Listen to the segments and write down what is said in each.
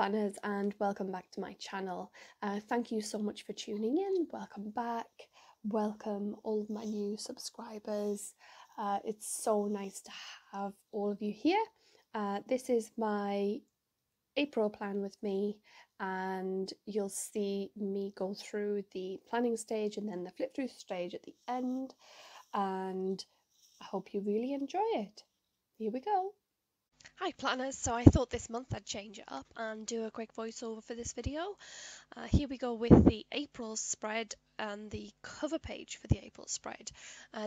planners, and welcome back to my channel. Thank you so much for tuning in. Welcome back, welcome all my new subscribers. It's so nice to have all of you here. This is my April plan with me, and you'll see me go through the planning stage and then the flip through stage at the end, and I hope you really enjoy it. Here we go. Hi planners, so I thought this month I'd change it up and do a quick voiceover for this video. Here we go with the April spread and the cover page for the April spread.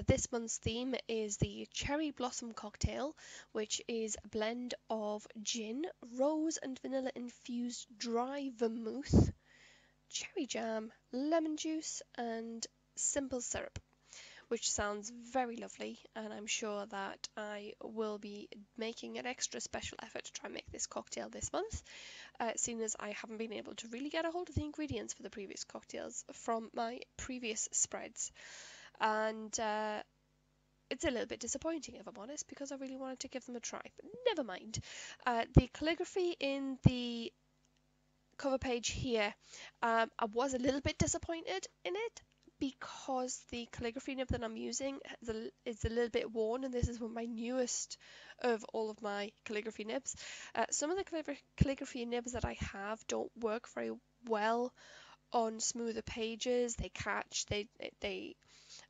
This month's theme is the Cherry Blossom Cocktail, which is a blend of gin, rose and vanilla infused dry vermouth, cherry jam, lemon juice and simple syrup, which sounds very lovely, and I'm sure that I will be making an extra special effort to try and make this cocktail this month, seeing as I haven't been able to really get a hold of the ingredients for the previous cocktails from my previous spreads. And it's a little bit disappointing, if I'm honest, because I really wanted to give them a try, but never mind. The calligraphy in the cover page here, I was a little bit disappointed in it, because the calligraphy nib that I'm using is a little bit worn, and this is one of my newest of all of my calligraphy nibs. Some of the calligraphy nibs that I have don't work very well on smoother pages. They catch, they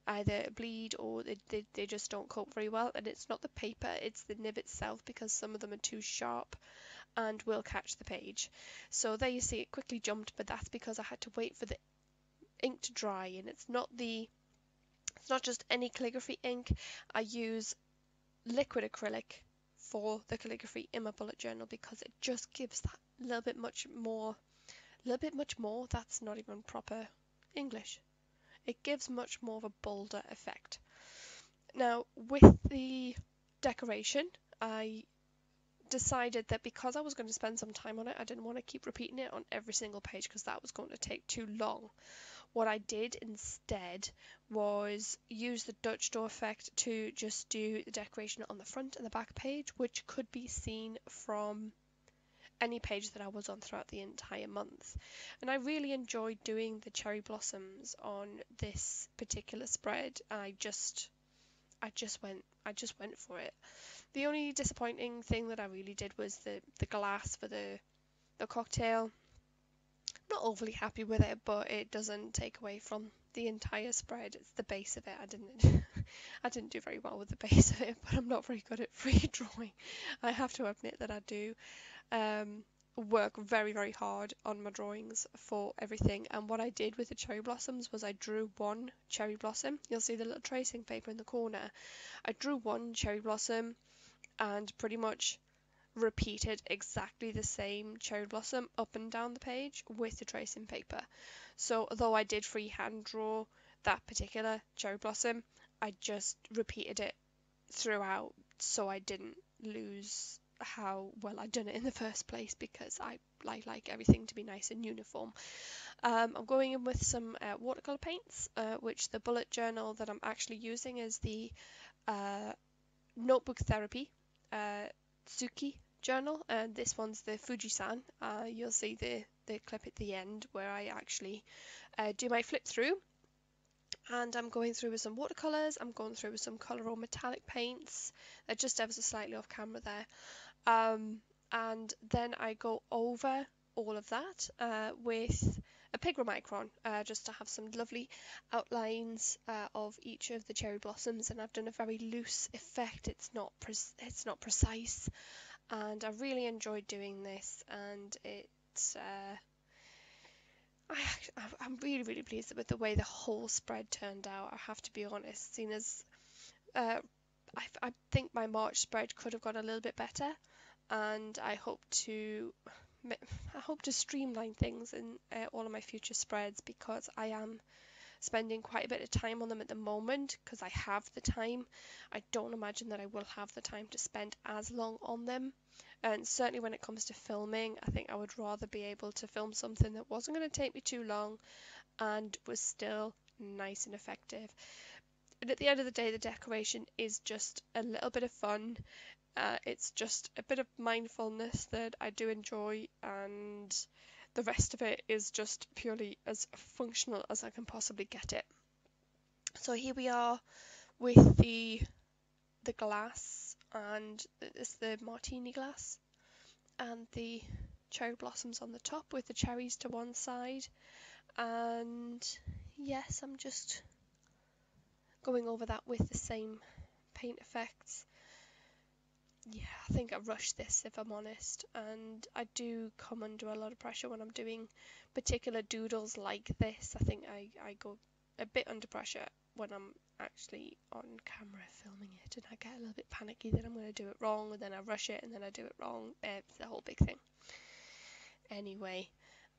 either bleed, or they just don't cope very well, and it's not the paper, it's the nib itself, because some of them are too sharp and will catch the page. So there you see, it quickly jumped, but that's because I had to wait for the ink to dry, and it's not just any calligraphy ink. I use liquid acrylic for the calligraphy in my bullet journal because it just gives that little bit much more. That's not even proper English. It gives much more of a bolder effect. Now with the decoration, I decided that because I was going to spend some time on it, I didn't want to keep repeating it on every single page because that was going to take too long. What I did instead was use the Dutch door effect to just do the decoration on the front and the back page, which could be seen from any page that I was on throughout the entire month. And I really enjoyed doing the cherry blossoms on this particular spread. I just went for it. The only disappointing thing that I really did was the glass for the cocktail. Not overly happy with it, but it doesn't take away from the entire spread. It's the base of it. I didn't do very well with the base of it, but I'm not very good at free drawing. I have to admit that I do work very, very hard on my drawings for everything. And what I did with the cherry blossoms was I drew one cherry blossom. You'll see the little tracing paper in the corner. I drew one cherry blossom and pretty much repeated exactly the same cherry blossom up and down the page with the tracing paper. So although I did freehand draw that particular cherry blossom, I just repeated it throughout so I didn't lose how well I'd done it in the first place, because I like everything to be nice and uniform. I'm going in with some watercolor paints, which the bullet journal that I'm actually using is the Notebook Therapy Tsuki journal, and this one's the Fuji San. You'll see the clip at the end where I actually do my flip through, and I'm going through with some watercolors. I'm going through with some Coliro metallic paints. They're just ever so slightly off camera there, and then I go over all of that with a Pigma Micron, just to have some lovely outlines of each of the cherry blossoms. And I've done a very loose effect. It's not precise, and I really enjoyed doing this, and I'm really, really pleased with the way the whole spread turned out, I have to be honest, seeing as I think my March spread could have gone a little bit better, and I hope to streamline things in all of my future spreads, because I am spending quite a bit of time on them at the moment because I have the time. I don't imagine that I will have the time to spend as long on them, and certainly when it comes to filming, I think I would rather be able to film something that wasn't going to take me too long and was still nice and effective. And at the end of the day, the decoration is just a little bit of fun. It's just a bit of mindfulness that I do enjoy, and the rest of it is just purely as functional as I can possibly get it. So here we are with the glass, and it's the martini glass, and the cherry blossoms on the top with the cherries to one side. And yes, I'm just going over that with the same paint effects. Yeah, I think I rushed this, if I'm honest, and I do come under a lot of pressure when I'm doing particular doodles like this. I think I go a bit under pressure when I'm actually on camera filming it, and I get a little bit panicky that I'm going to do it wrong, and then I rush it, and then I do it wrong. It's the whole big thing. Anyway,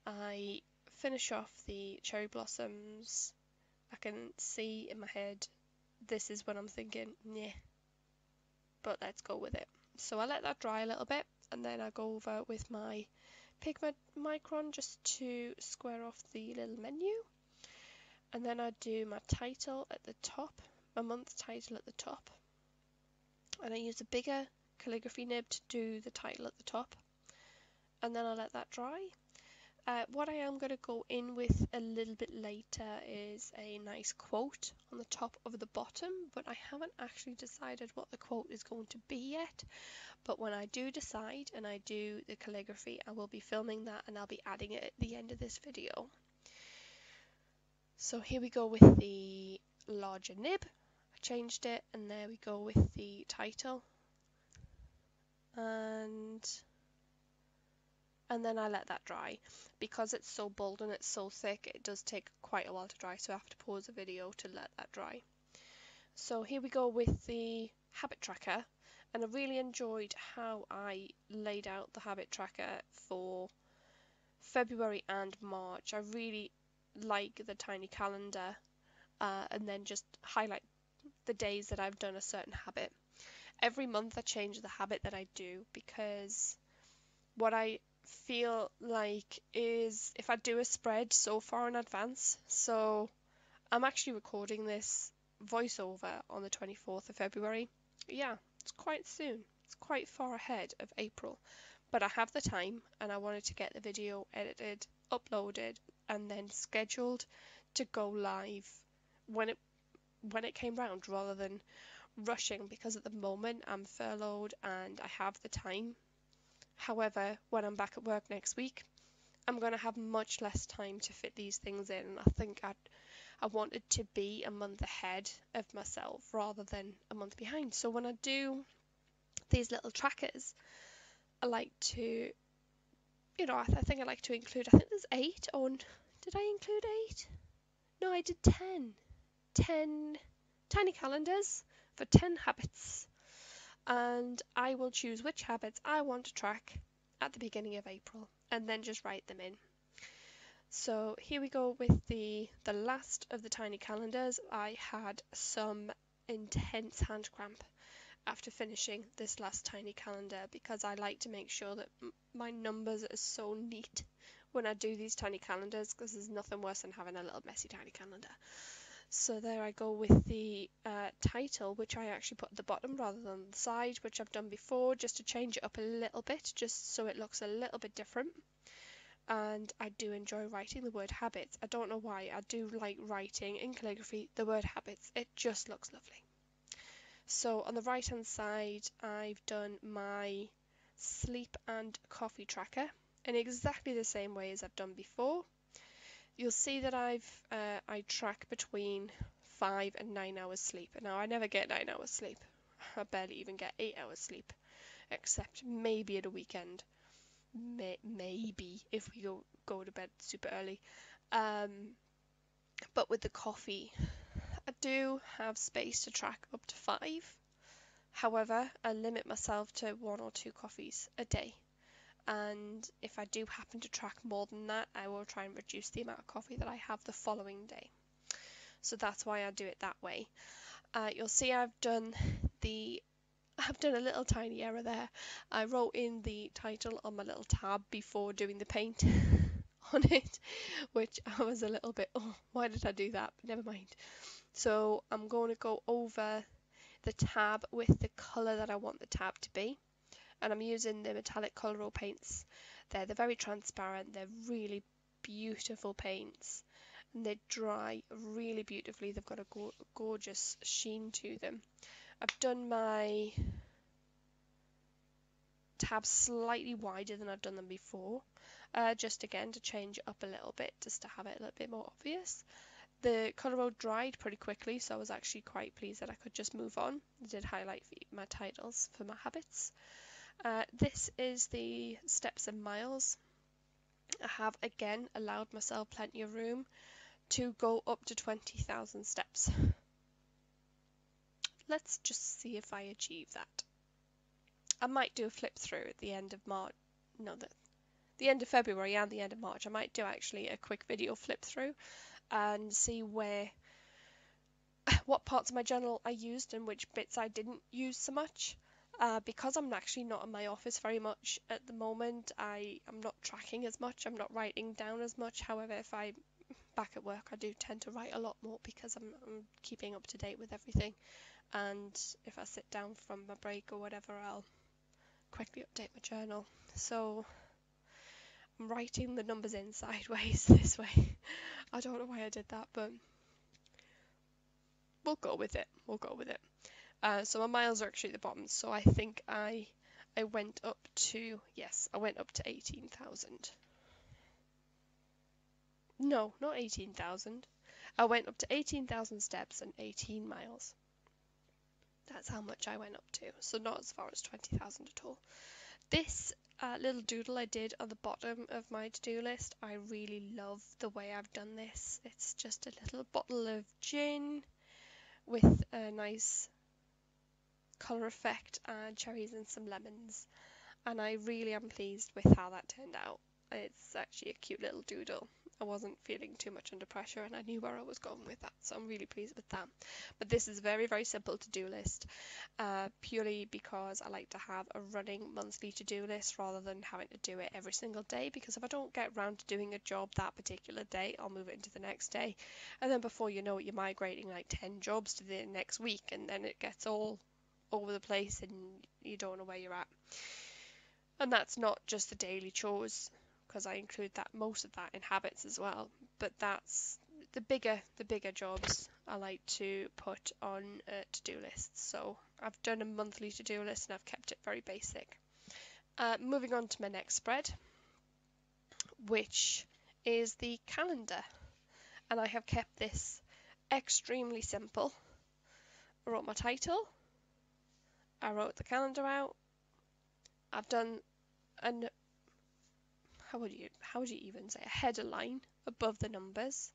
I finish off the cherry blossoms. I can see in my head, this is when I'm thinking, yeah, but let's go with it. So I let that dry a little bit, and then I go over with my Pigma Micron just to square off the little menu. And then I do my title at the top, my month title at the top. And I use a bigger calligraphy nib to do the title at the top. And then I let that dry. What I am going to go in with a little bit later is a nice quote on the top of the bottom, but I haven't actually decided what the quote is going to be yet. But when I do decide and I do the calligraphy, I will be filming that, and I'll be adding it at the end of this video. So here we go with the larger nib. I changed it, and there we go with the title. And then I let that dry. Because it's so bold and it's so thick, it does take quite a while to dry, so I have to pause the video to let that dry. So here we go with the habit tracker, and I really enjoyed how I laid out the habit tracker for February and March. I really like the tiny calendar, and then just highlight the days that I've done a certain habit. Every month I change the habit that I do, because what I feel like is if I do a spread so far in advance, so I'm actually recording this voiceover on the 24th of February. Yeah, it's quite soon. It's quite far ahead of April, but I have the time, and I wanted to get the video edited, uploaded, and then scheduled to go live when it came round, rather than rushing, because at the moment I'm furloughed and I have the time. However, when I'm back at work next week, I'm going to have much less time to fit these things in, and I think I wanted to be a month ahead of myself rather than a month behind. So when I do these little trackers, I like to, you know, I think I like to include, I think there's 8 on, did I include 8? No, I did 10. 10 tiny calendars for 10 habits. And I will choose which habits I want to track at the beginning of April, and then just write them in. So here we go with the last of the tiny calendars. I had some intense hand cramp after finishing this last tiny calendar, because I like to make sure that my numbers are so neat when I do these tiny calendars, because there's nothing worse than having a little messy tiny calendar. So there I go with the title, which I actually put at the bottom rather than the side, which I've done before, just to change it up a little bit, just so it looks a little bit different. And I do enjoy writing the word habits. I don't know why, I do like writing in calligraphy the word habits. It just looks lovely. So on the right hand side, I've done my sleep and coffee tracker in exactly the same way as I've done before. You'll see that I track between 5 and 9 hours sleep. Now, I never get 9 hours sleep. I barely even get 8 hours sleep, except maybe at a weekend. Maybe if we go to bed super early. But with the coffee, I do have space to track up to 5. However, I limit myself to 1 or 2 coffees a day. And if I do happen to track more than that, I will try and reduce the amount of coffee that I have the following day. So that's why I do it that way. You'll see I've done a little tiny error there. I wrote in the title on my little tab before doing the paint on it, which I was a little bit, oh, why did I do that? But never mind. So I'm going to go over the tab with the colour that I want the tab to be. And I'm using the metallic Coliro paints. They're very transparent, they're really beautiful paints, and they dry really beautifully. They've got a gorgeous sheen to them. I've done my tabs slightly wider than I've done them before, just again to change it up a little bit, just to have it a little bit more obvious. The Coliro dried pretty quickly, so I was actually quite pleased that I could just move on. I did highlight my titles for my habits. This is the steps and miles. I have again allowed myself plenty of room to go up to 20,000 steps. Let's just see if I achieve that. I might do a flip through at the end of March, no, the end of February and the end of March. I might do actually a quick video flip through and see what parts of my journal I used and which bits I didn't use so much. Because I'm actually not in my office very much at the moment, I am not tracking as much, I'm not writing down as much. However, if I'm back at work, I do tend to write a lot more because I'm keeping up to date with everything. And if I sit down from my break or whatever, I'll quickly update my journal. So I'm writing the numbers in sideways this way. I don't know why I did that, but we'll go with it. We'll go with it. So my miles are actually at the bottom, so I think I went up to, yes, I went up to 18,000. No, not 18,000. I went up to 18,000 steps and 18 miles. That's how much I went up to, so not as far as 20,000 at all. This little doodle I did on the bottom of my to-do list, I really love the way I've done this. It's just a little bottle of gin with a nice colour effect and cherries and some lemons, and I really am pleased with how that turned out. It's actually a cute little doodle. I wasn't feeling too much under pressure and I knew where I was going with that, so I'm really pleased with that. But this is a very, very simple to-do list, purely because I like to have a running monthly to-do list rather than having to do it every single day, because if I don't get around to doing a job that particular day, I'll move it into the next day, and then before you know it, you're migrating like 10 jobs to the next week, and then it gets all over the place and you don't know where you're at. And that's not just the daily chores, because I include that, most of that, in habits as well, but that's the bigger jobs I like to put on to-do lists. So I've done a monthly to-do list and I've kept it very basic. Moving on to my next spread, which is the calendar, and I have kept this extremely simple. I wrote my title, I wrote the calendar out. I've done an, how would you even say, a header line above the numbers,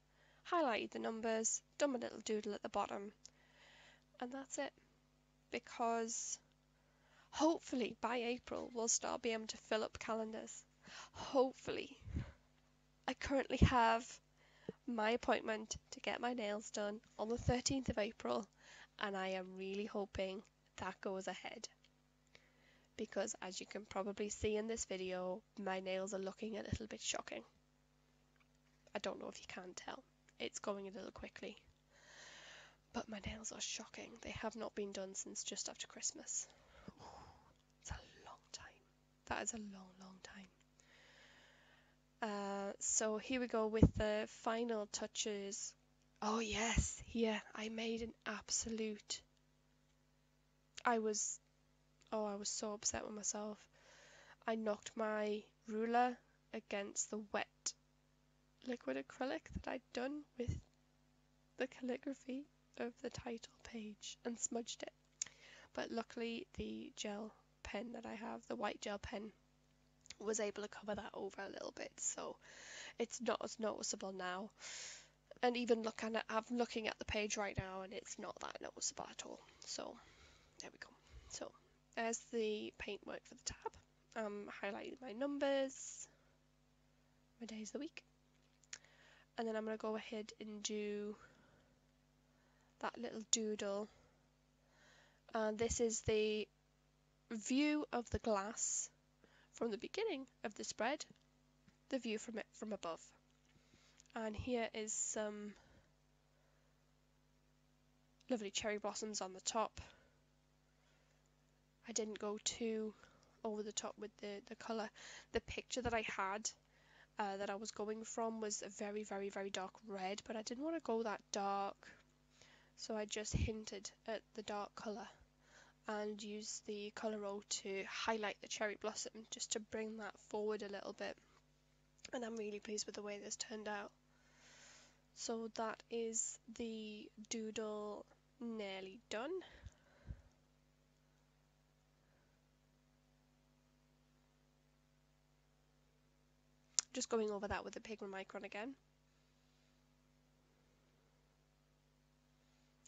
highlighted the numbers, done my little doodle at the bottom, and that's it. Because hopefully by April we'll start being able to fill up calendars. Hopefully. I currently have my appointment to get my nails done on the 13th of April, and I am really hoping that goes ahead, because as you can probably see in this video, my nails are looking a little bit shocking. I don't know if you can tell, it's going a little quickly, but my nails are shocking. They have not been done since just after Christmas. It's a long time. That is a long time. So here we go with the final touches. Oh yes, here I made an absolute, I was so upset with myself. I knocked my ruler against the wet liquid acrylic that I'd done with the calligraphy of the title page and smudged it. But luckily the gel pen that I have, the white gel pen, was able to cover that over a little bit, so it's not as noticeable now. And even I'm looking at the page right now and it's not that noticeable at all. So there we go. So there's the paintwork for the tab. Highlighted my numbers, my days of the week, and then I'm going to go ahead and do that little doodle. And this is the view of the glass from the beginning of the spread, the view from it from above. And here is some lovely cherry blossoms on the top, I didn't go too over the top with the colour. The picture that I had that I was going from was a very, very, very dark red, but I didn't want to go that dark. So I just hinted at the dark colour and used the Coliro to highlight the cherry blossom just to bring that forward a little bit. And I'm really pleased with the way this turned out. So that is the doodle nearly done. Just going over that with the Pigma Micron again.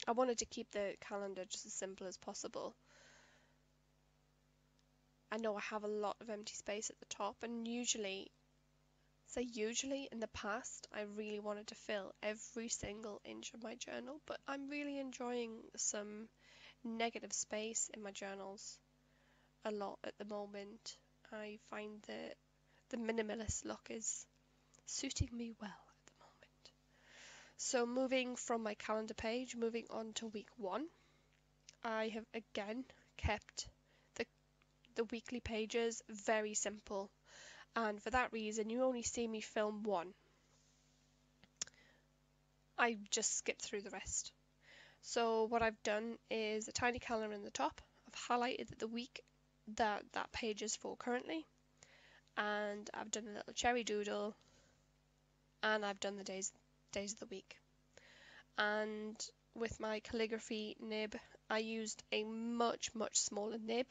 I wanted to keep the calendar just as simple as possible. I know I have a lot of empty space at the top, and usually in the past I really wanted to fill every single inch of my journal, but I'm really enjoying some negative space in my journals a lot at the moment. I find that the minimalist look is suiting me well at the moment. So moving from my calendar page, moving on to week one, I have again kept the weekly pages very simple, and for that reason you only see me film one. I just skipped through the rest. So what I've done is a tiny calendar in the top. I've highlighted the week that page is for currently, and I've done a little cherry doodle, and I've done the days of the week. And with my calligraphy nib, I used a much smaller nib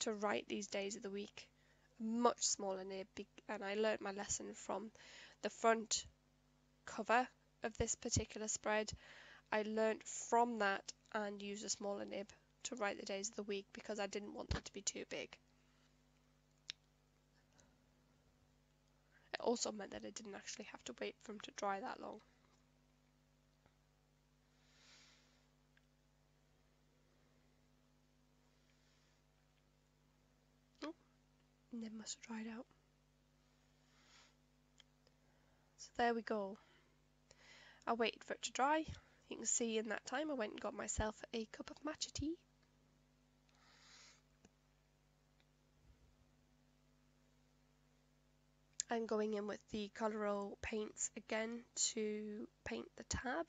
to write these days of the week, much smaller nib, and I learnt my lesson from the front cover of this particular spread. I learnt from that and used a smaller nib to write the days of the week because I didn't want that to be too big. Also meant that I didn't actually have to wait for them to dry that long. Oh, and they must have dried out. So there we go. I waited for it to dry. You can see in that time I went and got myself a cup of matcha tea. I'm going in with the Coliro paints again to paint the tab.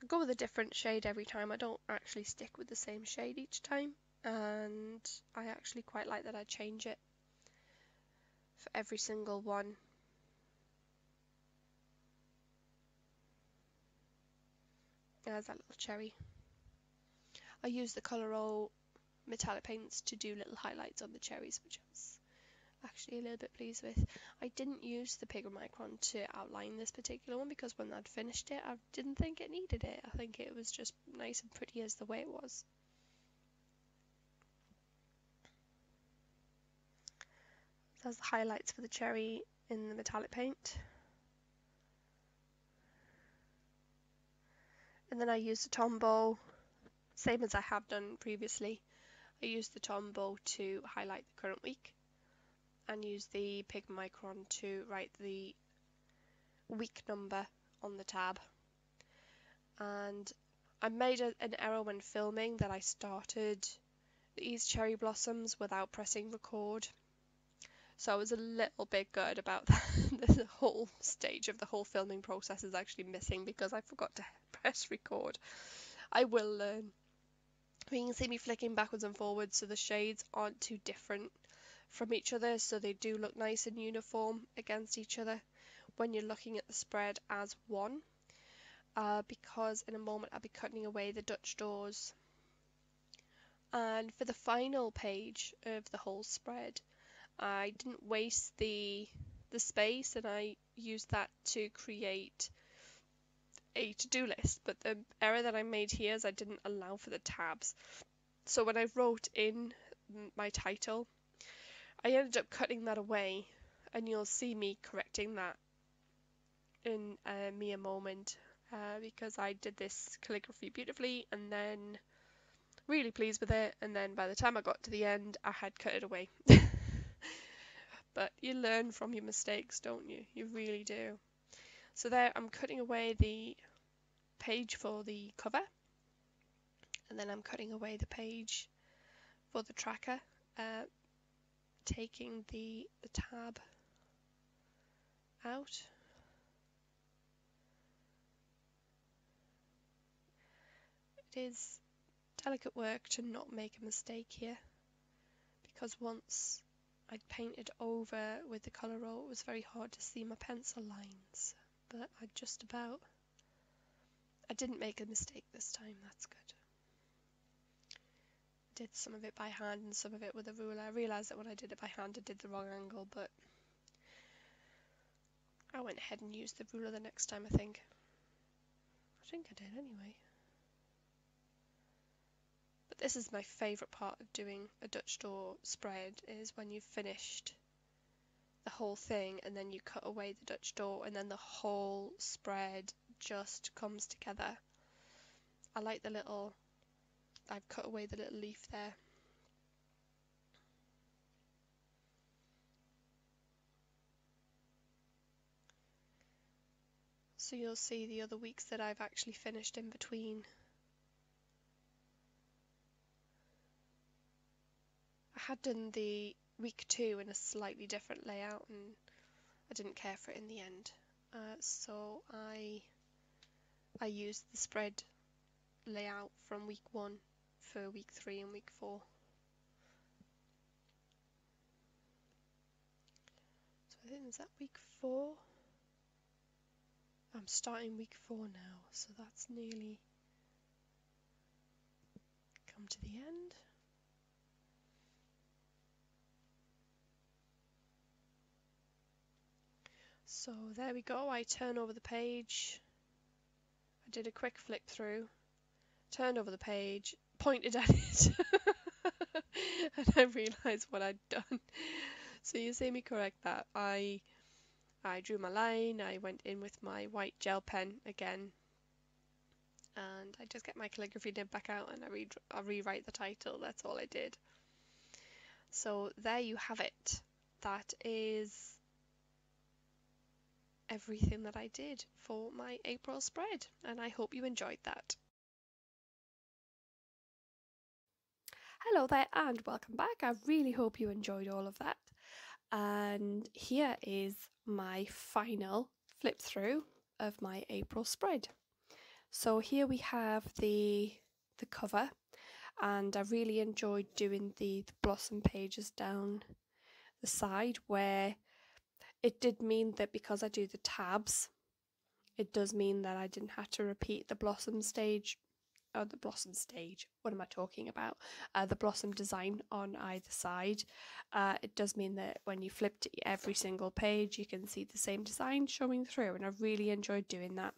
I go with a different shade every time. I don't actually stick with the same shade each time, and I actually quite like that I change it for every single one. There's that little cherry. I use the Coliro metallic paints to do little highlights on the cherries, which is actually a little bit pleased with. I didn't use the Pigma Micron to outline this particular one because when I'd finished it, I didn't think it needed it. I think it was just nice and pretty as the way it was. There's the highlights for the cherry in the metallic paint. And then I used the Tombow, same as I have done previously. I used the Tombow to highlight the current week, and use the Pigma Micron to write the week number on the tab. And I made an error when filming that I started these cherry blossoms without pressing record, so I was a little bit gutted about that. The whole stage of the whole filming process is actually missing because I forgot to press record. I will learn. You can see me flicking backwards and forwards so the shades aren't too different from each other, so they do look nice and uniform against each other when you're looking at the spread as one, because in a moment I'll be cutting away the Dutch doors. And for the final page of the whole spread, I didn't waste the space, and I used that to create a to-do list. But the error that I made here is I didn't allow for the tabs, so when I wrote in my title, I ended up cutting that away, and you'll see me correcting that in me a moment, because I did this calligraphy beautifully and then really pleased with it, and then by the time I got to the end I had cut it away. But you learn from your mistakes, don't you? You really do. So there, I'm cutting away the page for the cover, and then I'm cutting away the page for the tracker, taking the tab out. It is delicate work to not make a mistake here, because once I'd painted over with the Coliro, it was very hard to see my pencil lines, but I just about... I didn't make a mistake this time, that's good. I did some of it by hand and some of it with a ruler. I realised that when I did it by hand I did the wrong angle, but I went ahead and used the ruler the next time, I think. I think I did anyway. But this is my favourite part of doing a Dutch door spread, is when you've finished the whole thing and then you cut away the Dutch door and then the whole spread just comes together. I like the little... I've cut away the little leaf there. So you'll see the other weeks that I've actually finished in between. I had done the week 2 in a slightly different layout and I didn't care for it in the end. So I used the spread layout from week 1 for week 3 and week 4. So I think, is that week 4? I'm starting week 4 now, so that's nearly come to the end. So there we go, I turn over the page, I did a quick flip through, turned over the page, pointed at it, and I realised what I'd done. So you see me correct that. I drew my line, I went in with my white gel pen again, and I just get my calligraphy nib back out and I rewrite the title, that's all I did. So there you have it. That is... everything that I did for my April spread, and I hope you enjoyed that. Hello there and welcome back. I really hope you enjoyed all of that, and here is my final flip through of my April spread. So here we have the cover, and I really enjoyed doing the blossom pages down the side, where it did mean that because I do the tabs, it does mean that I didn't have to repeat the blossom stage, or the blossom stage, what am I talking about? The blossom design on either side. It does mean that when you flip to every single page, you can see the same design showing through, and I really enjoyed doing that.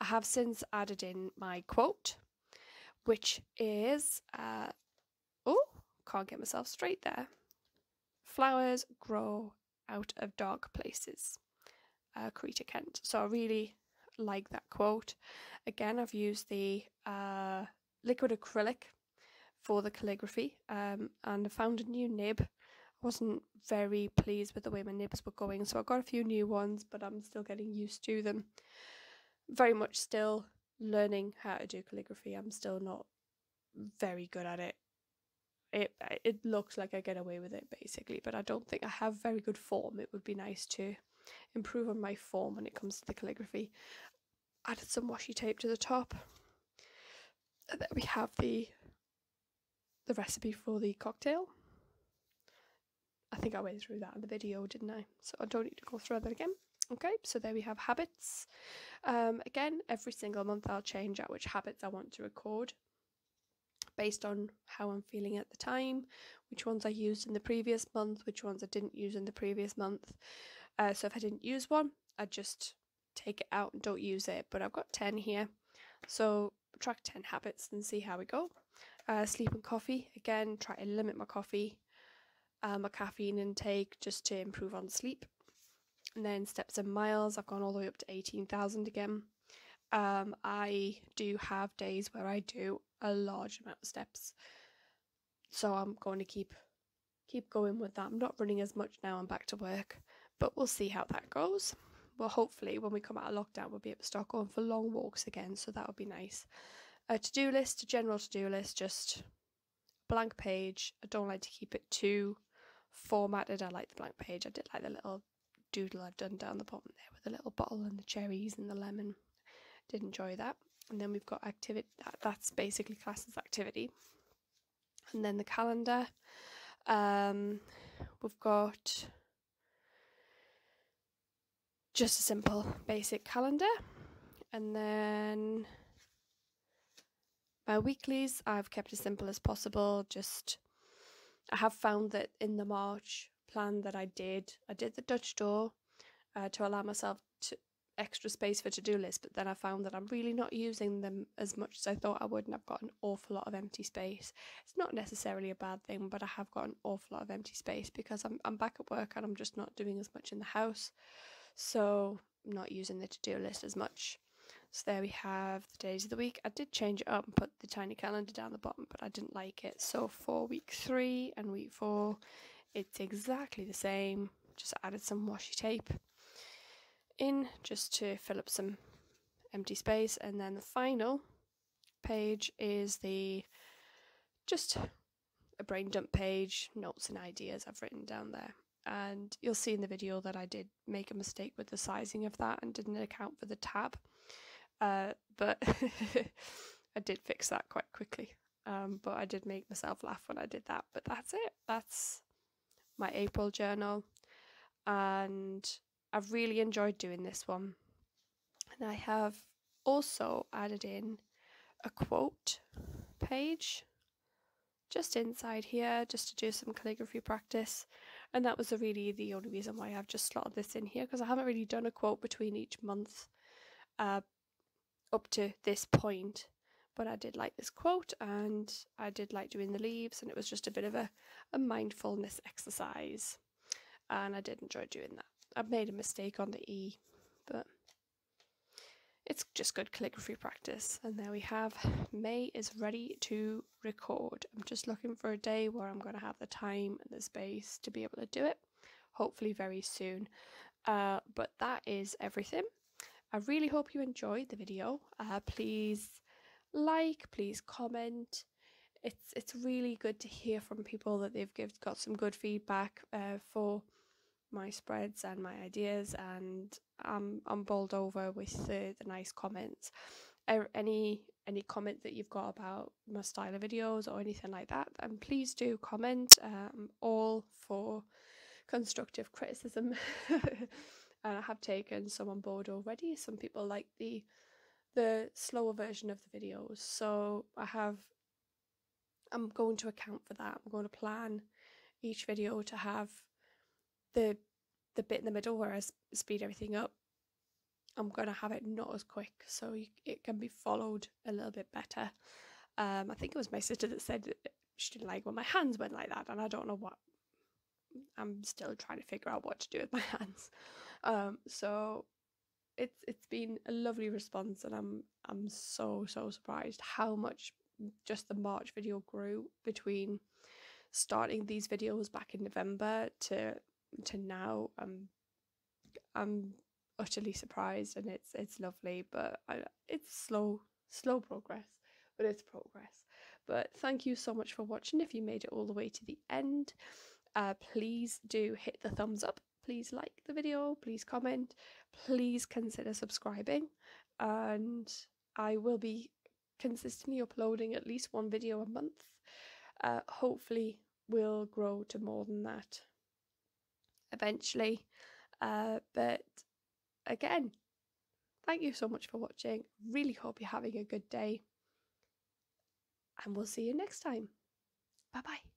I have since added in my quote, which is, oh, can't get myself straight there. Flowers grow out of dark places, Corita Kent. So I really like that quote. Again, I've used the liquid acrylic for the calligraphy, and I found a new nib. I wasn't very pleased with the way my nibs were going, so I got a few new ones, but I'm still getting used to them. Very much still learning how to do calligraphy. I'm still not very good at it. It looks like I get away with it basically, but I don't think I have very good form. It would be nice to improve on my form when it comes to the calligraphy. Added some washi tape to the top, and then we have the recipe for the cocktail. I think I went through that in the video, didn't I? So I don't need to go through that again. Okay, so there we have habits. Again, every single month I'll change out which habits I want to record, based on how I'm feeling at the time, which ones I used in the previous month, which ones I didn't use in the previous month. So if I didn't use one, I just take it out and don't use it. But I've got 10 here, so track 10 habits and see how we go. Sleep and coffee, again, try to limit my coffee, my caffeine intake, just to improve on sleep. And then steps and miles, I've gone all the way up to 18,000 again. I do have days where I do a large amount of steps, so I'm going to keep going with that. I'm not running as much now, I'm back to work, but we'll see how that goes. Well, hopefully when we come out of lockdown we'll be able to start going for long walks again, so that would be nice. A to-do list, a general to-do list, just blank page. I don't like to keep it too formatted. I like the blank page. I did like the little doodle I've done down the bottom there with the little bottle and the cherries and the lemon. Did enjoy that. And then we've got activity. That's basically classes activity. And then the calendar. We've got just a simple basic calendar. And then my weeklies, I've kept as simple as possible. Just, I have found that in the March plan that I did the Dutch door to allow myself to extra space for to-do lists, but then I found that I'm really not using them as much as I thought I would, and I've got an awful lot of empty space. It's not necessarily a bad thing, but I have got an awful lot of empty space because I'm back at work and I'm just not doing as much in the house, so I'm not using the to-do list as much. So there we have the days of the week. I did change it up and put the tiny calendar down the bottom, but I didn't like it. So for week 3 and week 4, it's exactly the same. Just added some washi tape in just to fill up some empty space. And then the final page is the just a brain dump page, notes and ideas I've written down there. And you'll see in the video that I did make a mistake with the sizing of that and didn't account for the tab, but I did fix that quite quickly. But I did make myself laugh when I did that. But that's it. That's my April journal, and I've really enjoyed doing this one. And I have also added in a quote page just inside here, just to do some calligraphy practice. And that was really the only reason why I've just slotted this in here, because I haven't really done a quote between each month up to this point. But I did like this quote, and I did like doing the leaves, and it was just a bit of a mindfulness exercise, and I did enjoy doing that. I've made a mistake on the E, but it's just good calligraphy practice. And there we have, May is ready to record. I'm just looking for a day where I'm going to have the time and the space to be able to do it, hopefully very soon. But that is everything. I really hope you enjoyed the video. Please like, please comment. It's really good to hear from people that they've got some good feedback for my spreads and my ideas, and I'm bowled over with the nice comments. Any comment that you've got about my style of videos or anything like that, and please do comment. All for constructive criticism. And I have taken some on board already. Some people like the slower version of the videos, so I'm going to account for that. I'm going to plan each video to have the bit in the middle where I speed everything up. I'm going to have it not as quick, so it can be followed a little bit better. I think it was my sister that said that she didn't like when my hands went like that, and I don't know what. I'm still trying to figure out what to do with my hands. So it's been a lovely response, and I'm so surprised how much just the March video grew between starting these videos back in November to now. I'm utterly surprised, and it's lovely, but it's slow progress, but it's progress. But thank you so much for watching. If you made it all the way to the end, please do hit the thumbs up, please like the video, please comment, please consider subscribing, and I will be consistently uploading at least one video a month. Hopefully we'll grow to more than that eventually, but again, thank you so much for watching. Really hope you're having a good day, and we'll see you next time. Bye bye.